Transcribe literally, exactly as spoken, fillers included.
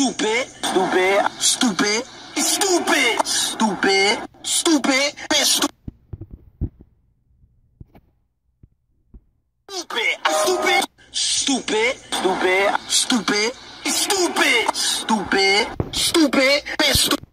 Stupid, stupid, stupid, stupid, stupid, stupid, stupid, stupid, stupid, stupid, stupid, stupid, stupid, stupid, stupid.